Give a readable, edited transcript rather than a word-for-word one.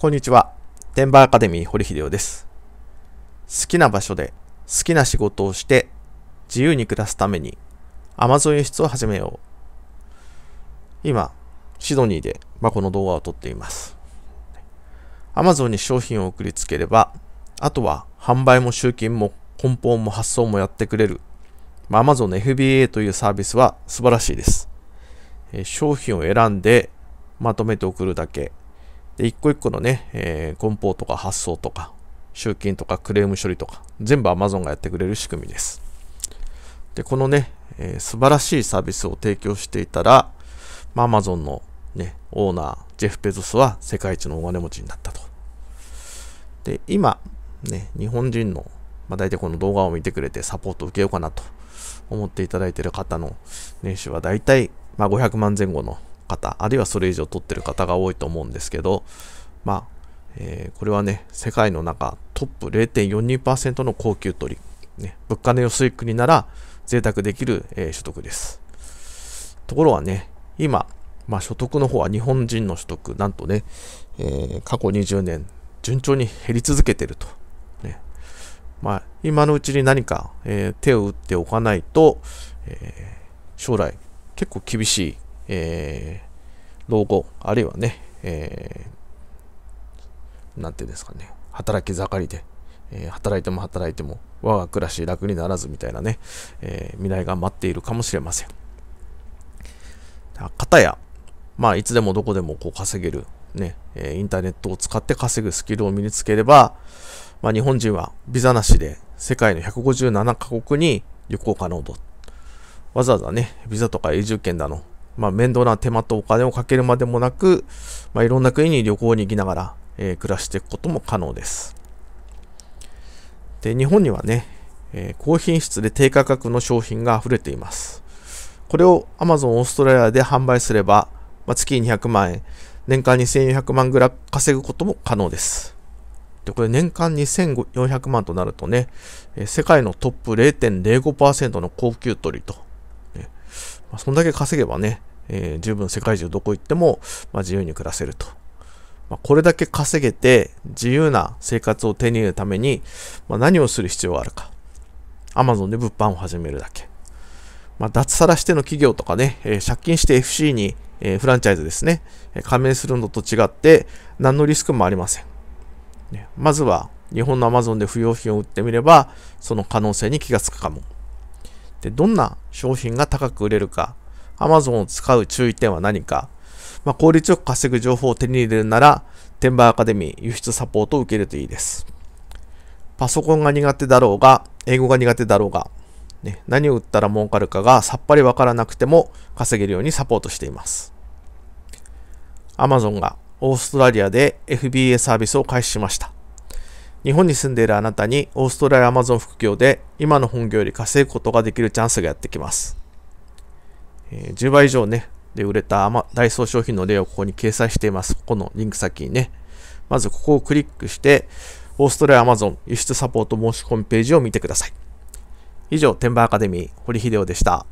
こんにちは。転売アカデミー堀秀夫です。好きな場所で好きな仕事をして自由に暮らすために Amazon 輸出を始めよう。今、シドニーで、この動画を撮っています。Amazon に商品を送りつければ、あとは販売も集金も梱包も発送もやってくれる。AmazonFBA というサービスは素晴らしいです。商品を選んでまとめて送るだけ。で、一個一個のね、梱包とか発送とか、集金とかクレーム処理とか、全部 Amazon がやってくれる仕組みです。で、このね、素晴らしいサービスを提供していたら、Amazon のね、オーナー、ジェフ・ペゾスは世界一のお金持ちになったと。で、今、ね、日本人の、大体この動画を見てくれてサポートを受けようかなと思っていただいている方の年収は大体、500万前後の方、あるいはそれ以上取ってる方が多いと思うんですけど、これはね、世界の中トップ 0.42% の高級取り、物価の安い国なら贅沢できる、所得です。ところがね、今、所得の方は日本人の所得、なんとね、過去20年、順調に減り続けてると。今のうちに何か、手を打っておかないと、将来、結構厳しい、老後、あるいはね、なんていうんですかね、働き盛りで、働いても働いても、我が暮らし楽にならずみたいなね、未来が待っているかもしれません。かたや、いつでもどこでもこう稼げる、ね、インターネットを使って稼ぐスキルを身につければ、日本人はビザなしで世界の157カ国に旅行可能と。わざわざね、ビザとか永住権だの、面倒な手間とお金をかけるまでもなく、いろんな国に旅行に行きながら、暮らしていくことも可能です。で、日本にはね、高品質で低価格の商品が溢れています。これを Amazon オーストラリアで販売すれば、月200万円、年間2400万ぐらい稼ぐことも可能です。で、これ年間2400万となるとね、世界のトップ 0.05% の高級取りと。そんだけ稼げばね、十分世界中どこ行っても、自由に暮らせると。これだけ稼げて自由な生活を手に入れるために、何をする必要があるか。Amazon で物販を始めるだけ。脱サラしての企業とかね、借金して FC に、フランチャイズですね、加盟するのと違って何のリスクもありません。まずは日本の Amazon で不要品を売ってみれば、その可能性に気がつくかも。で、どんな商品が高く売れるか、Amazon を使う注意点は何か、効率よく稼ぐ情報を手に入れるなら、転売アカデミー輸出サポートを受けるといいです。パソコンが苦手だろうが、英語が苦手だろうが、何を売ったら儲かるかがさっぱりわからなくても稼げるようにサポートしています。Amazon がオーストラリアで FBA サービスを開始しました。日本に住んでいるあなたにオーストラリア Amazon 副業で今の本業より稼ぐことができるチャンスがやってきます。10倍以上ね、で売れたダイソー商品の例をここに掲載しています。ここのリンク先にね。まずここをクリックして、オーストラリア Amazon 輸出サポート申し込みページを見てください。以上、転売アカデミー、堀秀夫でした。